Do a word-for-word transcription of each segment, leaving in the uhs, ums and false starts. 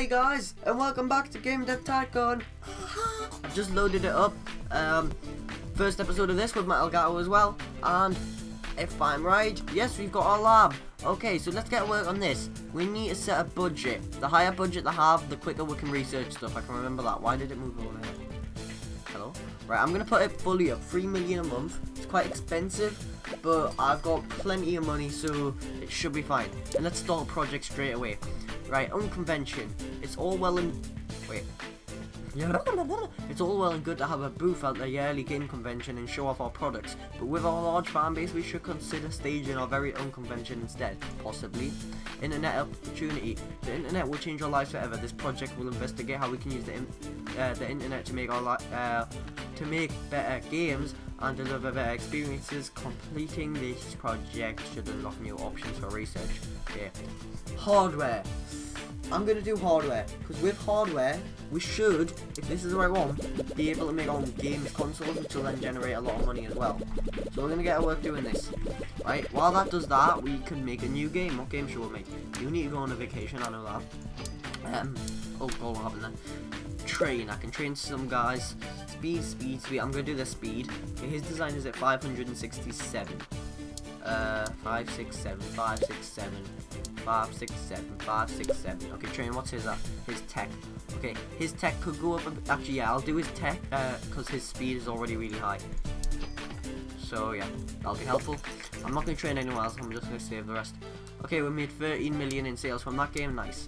Hey guys, and welcome back to Game Dev Tycoon. I've just loaded it up. Um, first episode of this with Matt Elgato as well. And if I'm right, yes, we've got our lab. Okay, so let's get work on this. We need to set a budget. The higher budget they have, the quicker we can research stuff. I can remember that. Why did it move over there? Hello? Right, I'm going to put it fully up. three million a month. It's quite expensive, but I've got plenty of money, so it should be fine. And let's start a project straight away. Right, own convention. It's all well and... Wait. It's all well and good to have a booth at the yearly game convention and show off our products, but with our large fan base, we should consider staging our very own convention instead, possibly. Internet opportunity. The internet will change our lives forever. This project will investigate how we can use the in uh, the internet to make our li uh, to make better games and deliver better experiences. Completing this project should unlock new options for research. Okay. Hardware. I'm gonna do hardware, because with hardware, we should, if this is the right one, be able to make our own games consoles, which will then generate a lot of money as well. So we're gonna get to work doing this. Right, while that does that, we can make a new game. What game should we make? You need to go on a vacation, I know that. Um, oh god, what happened then? Train, I can train some guys. Speed, speed, speed, I'm gonna do the speed. Okay, his design is at five hundred sixty-seven. Uh, five six seven, five six seven, five six seven, five six seven. Okay, train, what's his, uh, his tech? Okay, his tech could go up a bit. Actually, yeah, I'll do his tech, uh, because his speed is already really high. So, yeah, that'll be helpful. I'm not going to train anyone else, I'm just going to save the rest. Okay, we made thirteen million in sales from that game, nice.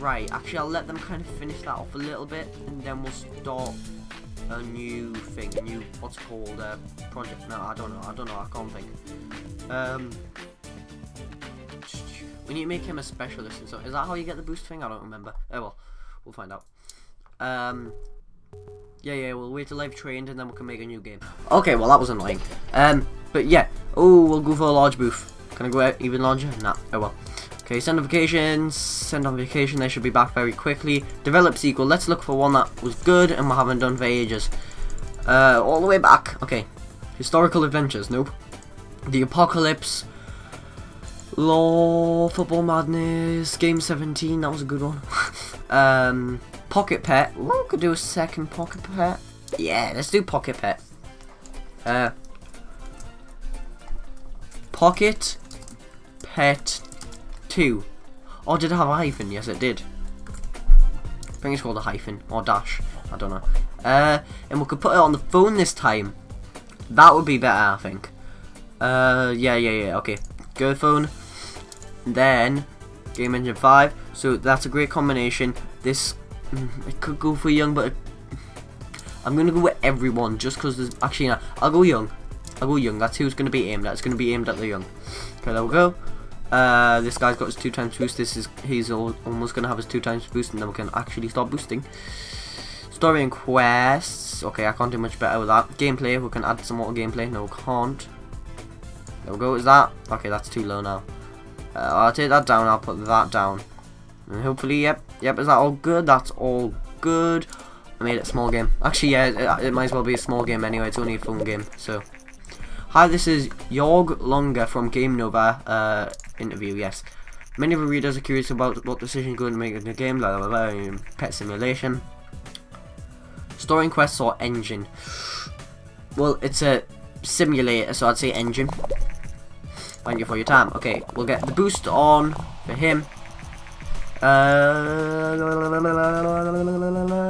Right, actually, I'll let them kind of finish that off a little bit, and then we'll start a new thing, a new, what's it called, uh, project, no, I don't know, I don't know, I can't think. Um, we need to make him a specialist, and so, is that how you get the boost thing? I don't remember. Oh well, we'll find out. Um, yeah, yeah, we'll wait till I've trained, and then we can make a new game. Okay, well, that was annoying. Um, but yeah, oh, we'll go for a large booth. Can I go out even larger? Nah, oh well. Okay, send on vacations, send on vacation, they should be back very quickly. Develop sequel, let's look for one that was good and we haven't done for ages. Uh, all the way back, okay. Historical adventures, nope. The apocalypse, law, football madness, game seventeen, that was a good one. um, Pocket Pet, ooh, could do a second Pocket Pet. Yeah, let's do Pocket Pet. Uh, Pocket Pet two. Oh, did it have a hyphen? Yes, it did. I think it's called a hyphen or dash. I don't know. Uh, and we could put it on the phone this time. That would be better, I think. Uh, yeah, yeah, yeah. Okay, go phone. Then game engine five. So that's a great combination. This mm, it could go for young, but I'm gonna go with everyone just because there's actually. No, I'll go young. I'll go young. That's who's gonna be aimed at. It's gonna be aimed at the young. Okay, there we go. Uh, this guy's got his two times boost. This is he's all, almost gonna have his two times boost, and then we can actually start boosting. Story and quests. Okay, I can't do much better with that. Gameplay. We can add some more gameplay. No, we can't. There we go. Is that okay? That's too low now. Uh, I'll take that down. I'll put that down. And hopefully, yep, yep. Is that all good? That's all good. I made it a small game. Actually, yeah, it, it might as well be a small game anyway. It's only a phone game, so. Hi, this is Jorg Longer from Game Nova uh, interview, yes. Many of the readers are curious about what decision you're going to make in the game, blah, blah, blah, pet simulation. Story and quests or engine? Well, it's a simulator, so I'd say engine. Thank you for your time. Okay, we'll get the boost on for him. Uh,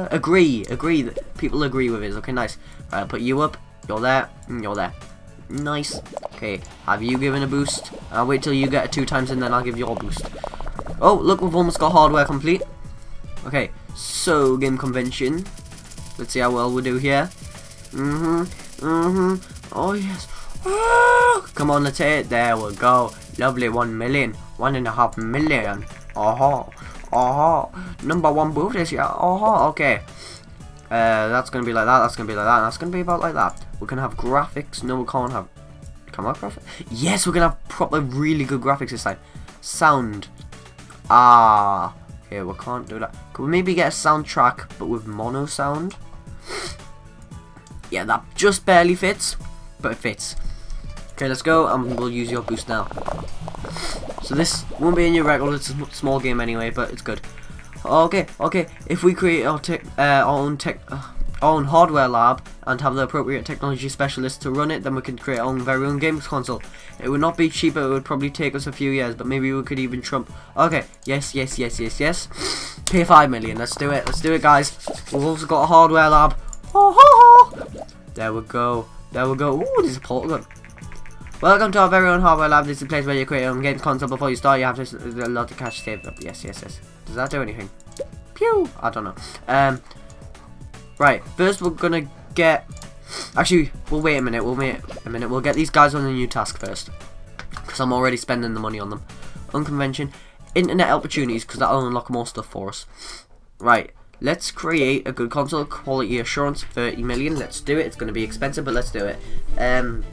agree, agree. That people agree with it. Okay, nice. Right, I'll put you up. You're there. And you're there. Nice. Okay, have you given a boost? I'll wait till you get it two times and then I'll give you a boost. Oh, look, we've almost got hardware complete. Okay, so game convention. Let's see how well we do here. Mm-hmm, mm-hmm. Oh, yes. Ah! Come on, let's hit it. There we go. Lovely, one million. One and a half million. Uh-huh. Uh-huh. Number one booth this year. Uh-huh. Okay. Uh, that's going to be like that, that's going to be like that, and that's going to be about like that. We're going to have graphics. No, we can't have... Can we have graphics? Yes, we're going to have proper really good graphics this time. Sound. Ah. Okay, we can't do that. Could we maybe get a soundtrack, but with mono sound? Yeah, that just barely fits, but it fits. Okay, let's go, and we'll use your boost now. So this won't be in your record, it's a small game anyway, but it's good. okay, okay, if we create our, tech, uh, our own tech, uh, our own hardware lab and have the appropriate technology specialists to run it, then we could create our own very own games console. It would not be cheaper, it would probably take us a few years, but maybe we could even trump. Okay, yes, yes, yes, yes, yes. Pay five million, let's do it, let's do it, guys. We've also got a hardware lab. Ho, ho, ho. There we go, there we go. Ooh, there's a portal gun. Welcome to our very own hardware lab. This is the place where you create your own games console. Before you start, you have to a lot of cash saved up. Yes, yes, yes. Does that do anything? Pew! I don't know. Um, right. First, we're gonna get. Actually, we'll wait a minute. We'll wait a minute. We'll get these guys on a new task first, because I'm already spending the money on them. Unconvention, internet opportunities, because that'll unlock more stuff for us. Right. Let's create a good console. Quality assurance, thirty million. Let's do it. It's gonna be expensive, but let's do it. Um.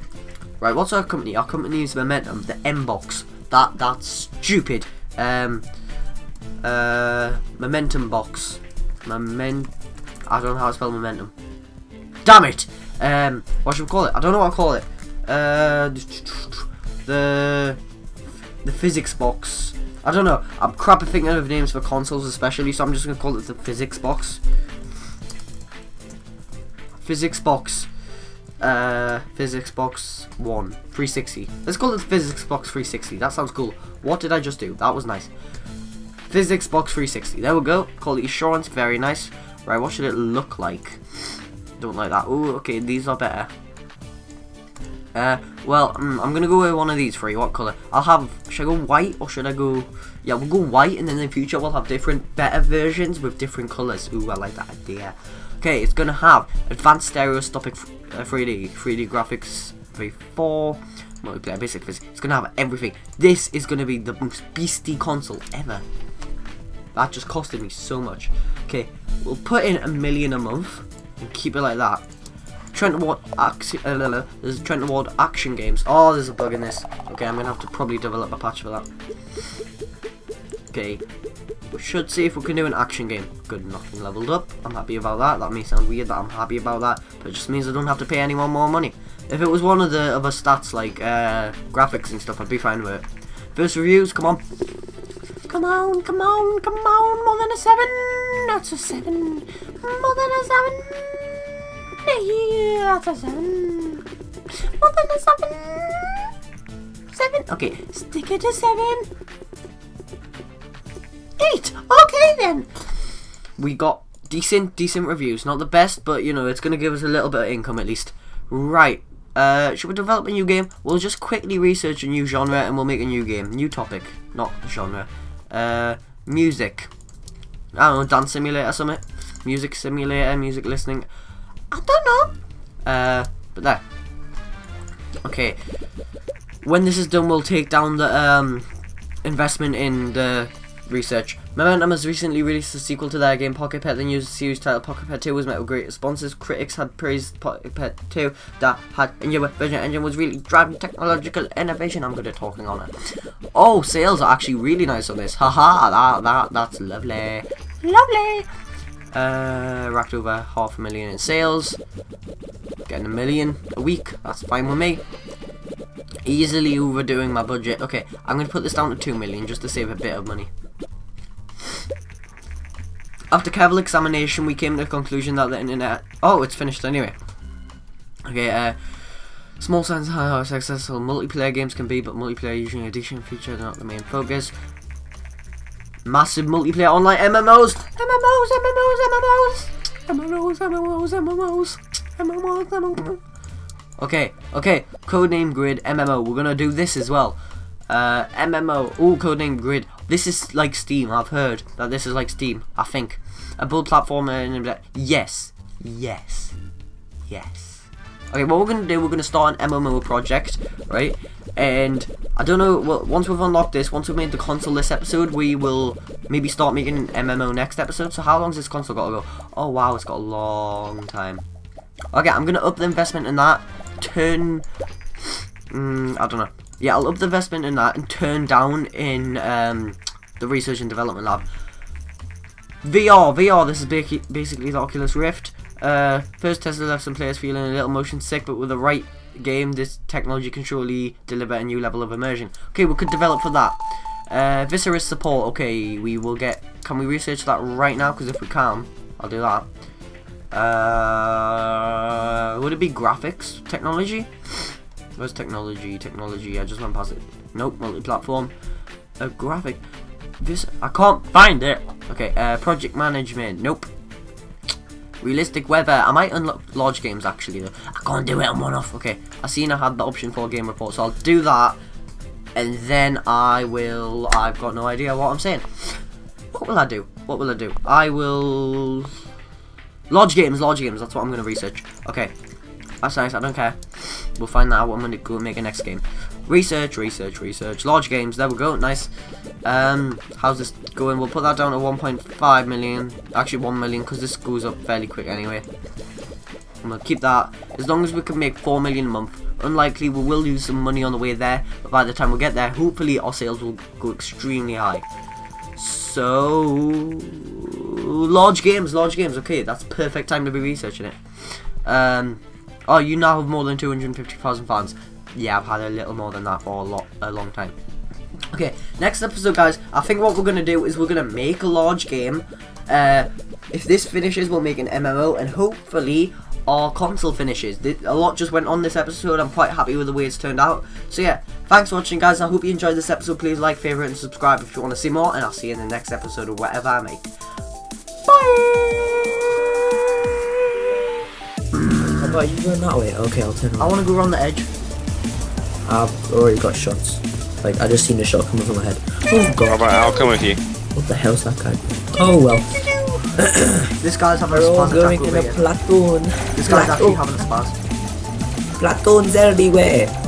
Right, what's our company? Our company is Momentum, the M box. That that's stupid. Um, uh, Momentum box. Moment. I don't know how to spell Momentum. Damn it. Um, what should we call it? I don't know what I call it. Uh, the the Physics box. I don't know. I'm crap at thinking of names for consoles, especially. So I'm just gonna call it the Physics box. Physics box. Uh, Physics box one three sixty. Let's call it Physics box three sixty. That sounds cool. What did I just do? That was nice. Physics box three sixty. There we go. Quality assurance. Very nice. Right. What should it look like? Don't like that. Oh, okay. These are better. Uh, well, um, I'm gonna go with one of these three. What color? I'll have. Should I go white or should I go? Yeah, we'll go white, and then in the future we'll have different, better versions with different colors. Ooh, I like that idea. Okay, it's gonna have advanced stereoscopic uh, three D, three D graphics, three four, multiplayer, basic physics. It's gonna have everything. This is gonna be the most beastie console ever. That just costed me so much. Okay, we'll put in a million a month and keep it like that. Trend Award, uh, there's a Trend Award action games. Oh, there's a bug in this. Okay, I'm gonna have to probably develop a patch for that. Okay. We should see if we can do an action game. Good, nothing leveled up. I'm happy about that. That may sound weird that I'm happy about that, but it just means I don't have to pay anyone more money. If it was one of the other stats like uh, graphics and stuff, I'd be fine with it. First reviews, come on. Come on, come on, come on. More than a seven. That's a seven. More than a seven. Yeah, that's a seven. More than a seven. Seven. Okay, stick it to seven. Eight. Okay then. We got decent, decent reviews. Not the best, but you know it's gonna give us a little bit of income at least. Right. Uh, should we develop a new game? We'll just quickly research a new genre and we'll make a new game, new topic, not genre. Uh, music. I don't know, dance simulator, something. Music simulator, music listening. I don't know. Uh, but there. Okay. When this is done, we'll take down the um investment in the. Research. Momentum has recently released a sequel to their game Pocket Pet. The new series titled Pocket Pet two was met with great responses. Critics had praised Pocket Pet two that had a new version engine was really driving technological innovation. I'm good at talking on it. Oh, sales are actually really nice on this. Haha, that, that, that's lovely. Lovely. Uh, racked over half a million in sales. Getting a million a week. That's fine with me. Easily overdoing my budget. Okay, I'm going to put this down to two million just to save a bit of money. After careful examination, we came to the conclusion that the internet... Oh, it's finished anyway. Okay, uh... small signs of how successful multiplayer games can be, but multiplayer using addiction features are not the main focus. Massive multiplayer online M M Os! M M Os, M M Os, M M Os! M M Os, M M Os, M M Os, M M Os, M M Os! Okay, okay, codename grid, M M O, we're gonna do this as well. Uh, M M O, ooh, codename grid. This is like Steam, I've heard that this is like Steam, I think. A build platformer, and yes, yes, yes. Okay, what we're gonna do, we're gonna start an M M O project, right? And I don't know, well, once we've unlocked this, once we've made the console this episode, we will maybe start making an M M O next episode. So how long's this console gotta go? Oh wow, it's got a long time. Okay, I'm gonna up the investment in that. Turn, um, I don't know. Yeah, I'll up the investment in that and turn down in um, the research and development lab. V R, V R. This is basically the Oculus Rift. Uh, first test left some players feeling a little motion sick, but with the right game, this technology can surely deliver a new level of immersion. Okay, we could develop for that. Uh, Viscerous support. Okay, we will get... Can we research that right now? Because if we can, I'll do that. Uh, would it be graphics? Technology? Where's technology? Technology. I just went past it. Nope, multi-platform. A graphic. This I can't find it. Okay. Uh, project management. Nope. Realistic weather. I might unlock large games actually though. I can't do it. I'm one off. Okay. I seen I had the option for a game report, so I'll do that. And then I will. I've got no idea what I'm saying. What will I do? What will I do? I will. Large games. Large games. That's what I'm gonna research. Okay. That's nice. I don't care. We'll find that out. I'm gonna go make a next game. Research, research, research. Large games. There we go. Nice. Um, how's this going? We'll put that down to one point five million. Actually, one million, because this goes up fairly quick anyway. I'm gonna keep that as long as we can make four million a month. Unlikely, we will lose some money on the way there, but by the time we get there, hopefully our sales will go extremely high. So, large games, large games. Okay, that's perfect time to be researching it. Um, oh, you now have more than two hundred fifty thousand fans. Yeah, I've had a little more than that for a lot, a long time. Okay, next episode, guys. I think what we're gonna do is we're gonna make a large game. Uh, if this finishes, we'll make an M M O, and hopefully our console finishes. A lot just went on this episode. I'm quite happy with the way it's turned out. So yeah, thanks for watching, guys. I hope you enjoyed this episode. Please like, favorite, and subscribe if you want to see more. And I'll see you in the next episode of whatever I make. Bye. How about you going that way? Okay, I'll turn around. I want to go around the edge. I've already got shots. Like, I just seen the shot coming from my head. Oh god. Alright, I'll come with you. What the hell's that guy doing? Oh well. This guy's having a spaz. We're all going in a platoon. This guy's actually having a spaz. Platoons everywhere.